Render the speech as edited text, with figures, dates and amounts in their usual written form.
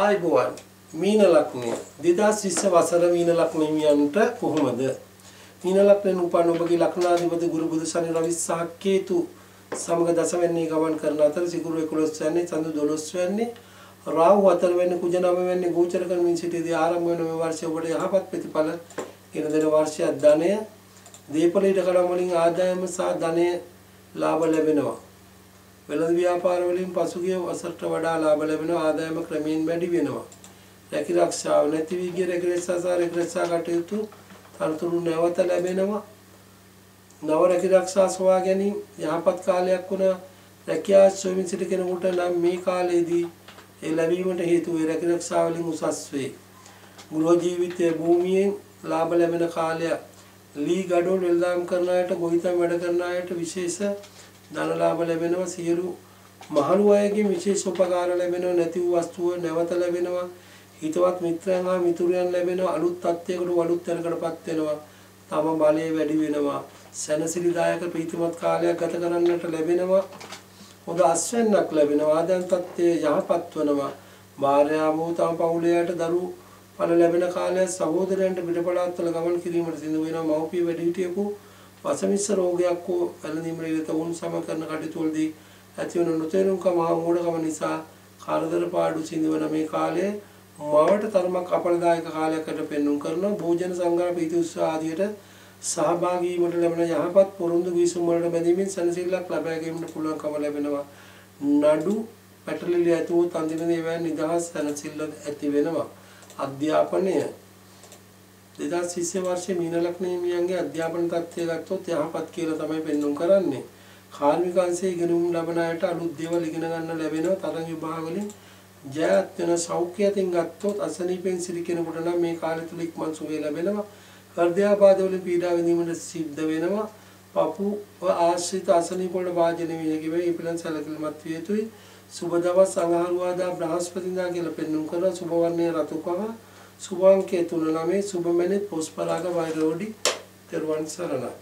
ආයුබෝවන් මීන ලග්නය 2020 වසර මීන ලග්නමියන්ට කොහොමද මීන ලග්නෙන් උපන් ඔබගේ ලග්නාධිපති ගුරු බුදු ශනි රවි සහ කේතු සමග දසවැන්නේ ගමන් කරන අතර සිකුරු 11 වෙනි චන්ද්‍ර 12 වෙනි රාහු 4 වෙනි කුජ 9 වෙනි ගෝචර කරමින් සිටියදී ආරම්භ වන මේ වර්ෂය ඔබට යහපත් ප්‍රතිඵල ගෙන දෙන වර්ෂයක් ධනය දීපලීට කඩම් වලින් ආදායම සහ ධනය ලාභ ලැබෙනවා වෙළඳ ව්‍යාපාර වලින් පසුගිය වසරට වඩා ලාභ ලැබෙනවා ආදායම ක්‍රමයෙන් වැඩි වෙනවා රැකී ආරක්ෂාව නැති වී ගිය රැකී ආරක්ෂා කටයුතු තනතුරු නැවත ලැබෙනවා නව රැකී ආරක්ෂා සොයා ගැනීම යහපත් කාලයක් වුණා රැකී ආශ්‍රය වෙමින් සිට කෙනෙකුට නම් මේ කාලයේදී ඒ ලැබීමට හේතු වේ රැකී ආරක්ෂා වලින් උසස් වේ ගෘහ ජීවිතයේ භූමියෙන් ලාභ ලැබෙන කාලය ලී ගඩොල් වෙළඳාම් කරන අයට ගොවිතැන් වැඩ කරන අයට විශේෂ ධන ලාභ ලැබෙනවා සියලු මහලු අයගේ විශේෂ උපකාර ලැබෙනවා නැති වූ වස්තුව නැවත ලැබෙනවා හිතවත් මිත්‍රයන් හා මිතුරියන් ලැබෙනවා අලුත් තත්ත්වයකට අලුත් තැනකටපත් වෙනවා තම බලය වැඩි වෙනවා සැනසිලිදායක ප්‍රීතිමත් කාලයක් ගත කරන්නට ලැබෙනවා හොඳ අස්වැන්නක් ලැබෙනවා ආදන් තත්ත්වය යහපත් වෙනවා භාර්යාව වූ තම පවුලයට දරු පල ලැබෙන කාලය සහෝදරයන්ට පිටපලාත්වල ගමන් කිරීමට සිදු වෙනවා මව්පිය වැඩිහිටියෙකු වසමිස්ස රෝගයක් හෝ වැළඳීම් රේත වුන් සම කරන කටයුතුවලදී ඇතිවන නොතේරුම්කම හා මෝඩකම නිසා කරදර පාඩු සිඳවන මේ කාලය මවට තරමක් අපලදායක කාලයකට පෙන්වුම් කරන භෝජන සංග්‍රහ ප්‍රීති උත්සව ආදියට සහභාගී වීමට ලැබෙන යහපත් පොරොන්දු වීසුම් වලට බැඳීමෙන් සනසිල්ලක් ලබා ගැනීමට පුළුවන්කම ලැබෙනවා නඩු පැටලිලි ඇති වූ තන්දින ඒවායින් නිදහස් සනසිල්ල ඇති වෙනවා අධ්‍යාපනය 2020 වර්ෂයේ මීන ලග්නයේ මියන්ගේ අධ්‍යාපන තත්ත්වය ගත්තොත් යහපත් කියලා තමයි පෙන්වුම් කරන්නේ. කාර්මික අංශයේ ඉගෙනුම් ලබන අයට අලුත් දේවල් ඉගෙන ගන්න ලැබෙනවා. තරඟ විභාග වලින් ජයත් වෙන සෞඛ්‍යයෙන් ගත්තොත් අසනීපෙන් සිටි කෙනෙකුට නම් මේ කාලය තුල ඉක්මන් සුවය ලැබෙනවා. හෘදයාබාධ වලින් පීඩා විඳීමට සිද්ධ වෙනවා. පපුව ආශ්‍රිත අසනීප වල වාජන වේගිව ඉපලන් සැලකිලිමත් විය යුතුයි. සුබ දවස් අඟහරුවාදා බ්‍රහස්පතින්දා කියලා පෙන්වුම් කරන සුබ වර්ණයේ රතු කහ शुभांक 39 शुभ मैंने पुष्पराग वायरोडी तिरवंसरना